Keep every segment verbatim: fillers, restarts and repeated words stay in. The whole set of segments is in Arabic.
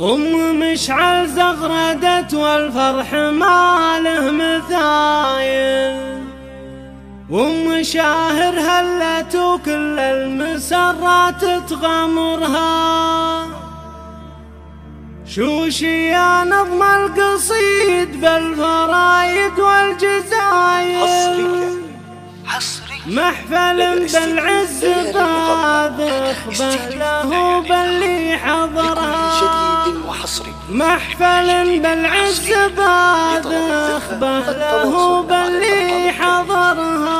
أم مشعل زغردت والفرح ماله مثايل، وأم شاهر هلت وكل المسرات تغمرها. شوشي يا نظم القصيد بالفرايد والجزايل، محفل بالعز باذخ بهله باللي حضرها، محفل بالعز باذخ بهله باللي حضرها.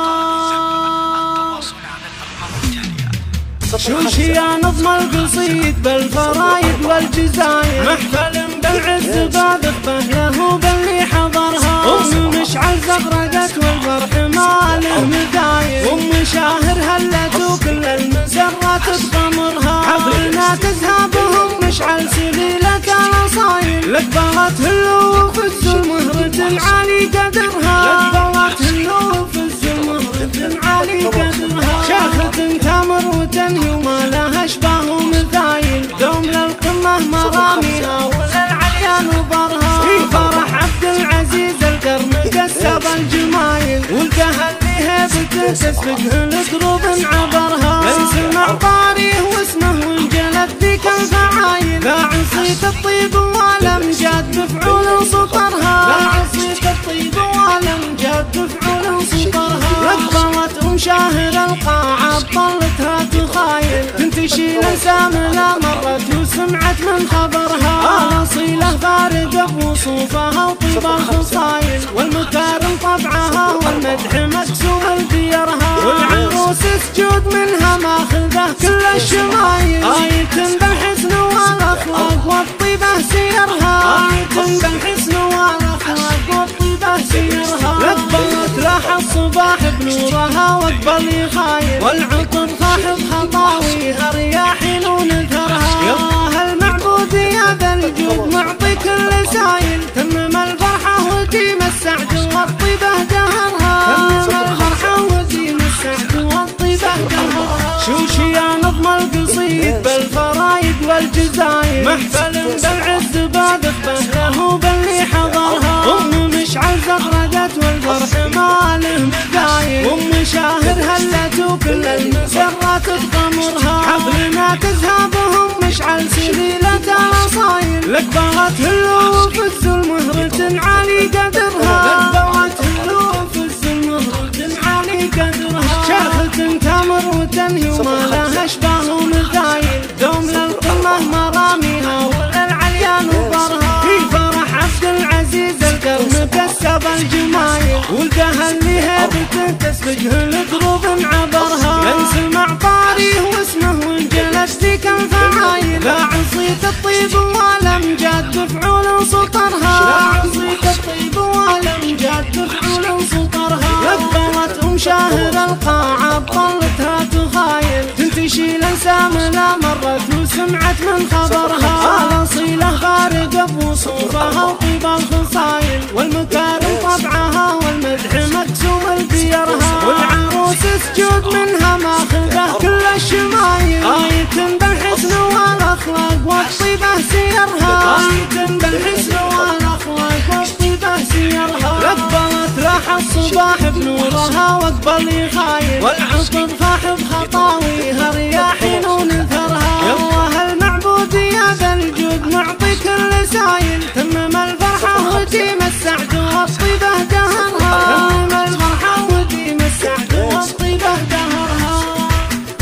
شوشي يا نظم القصيد بالفرايد والجزاير، محفل بالعز باذخ بهله باللي حضرها. أم مشعل زغردت والفرح ماله مدايل، وأم شاهر هلت وكل المسرات تغمرها. عطرنا تذهبهم مشعل سبيلك الأصايل، لقبلت هاللوف الزل مهرة العالي قدرها، لقبلت هاللوف الزل مهرة العالي قدرها. شاخة تمر وتنهي وما لها أشباه ومثايل، دوم للقمة مراميها وللعيان وبرها. في فرح عبد العزيز القرن كسب الجمايل، والتهليها بتهتز فجه لدروب عبرها. اسمع طاريه واسمه وانجلت ذيك الفعايل، باع صيت الطيب والأمجاد جاد مفعول وسطرها، باع صيت الطيب والأمجاد جاد مفعول وسطرها. رقبت أم شاهر القاعة بطلتها تخايل، بنت شيل سامنا مرت وسمعت من خبرها. أصيله فارده بوصوفها وطيب الخصايل، والمكارم طبعها والمدح مكسور ديرها. والعروس سجود منها ماخذه كل الشمايل، آية بالحسن والأخلاق والطيبة سيرها، آية بالحسن والأخلاق والطيبة سيرها. لقبلت راح الصباح بنورها واقبل يخايل، والعطر صاحب خطاويها رياحي لون ثرها. يا الله المعبود يا ذا الجود معطي كل سايل، تمم الفرحة وتيم السعد والطيبة دهرها، تمم الفرحة وتيم السعد والطيبة دهرها. شوشي يا نظم القصيد بالفرايد والجزاير، محفل بالعز باذخ بهله باللي حضرها. أم مشعل زغردت والفرح ماله مدايل، وأم شاهر هلت وكل المسرات تغمرها. حضرنا تذهبهم مشعل سبيلة الأصايل، لقبلت هاللوف الزل مهرة عالي قدرها، لقبلت هاللوف الزل مهرة عالي قدرها. شاخة تمر وتنهي وما لها أشباه ومثايل، دوم للقمة مراميها وللعليان وبرها. في فرح عبد العزيز القرن كسب الجمايل، والتهليها بتهتز فجه لدروب عبرها. ينسمع طاريه واسمه وانجلت ذيك الفعايل، باع صيت الطيب والأمجاد مفعول وسطرها، باع صيت الطيب والأمجاد مفعول وسطرها. لقبلت أم شاهر القاعة بطلتها تخايل، بنت شيل سامنا مرت وسمعت من خبرها. أصيله فارده بوصوفها وطيب الخصايل، والمكارم طبعها والمدح مكسور ديرها. والعروس سجود منها ماخذه كل الشمايل، آية بالحسن والأخلاق والطيبة سيرها، آية بالحسن والأخلاق والطيبة سيرها. لقبلت راح الصباح بنورها واقبل يخايل، والعطر فاح بخطاويها رياحي لون ثرها. يا الله المعبود يا ذا الجود معطي كل سايل، تمم الفرحة وتيم السعد والطيبة دهرها، تمم الفرحة وتيم السعد والطيبة دهرها.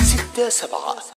ستة سبعة.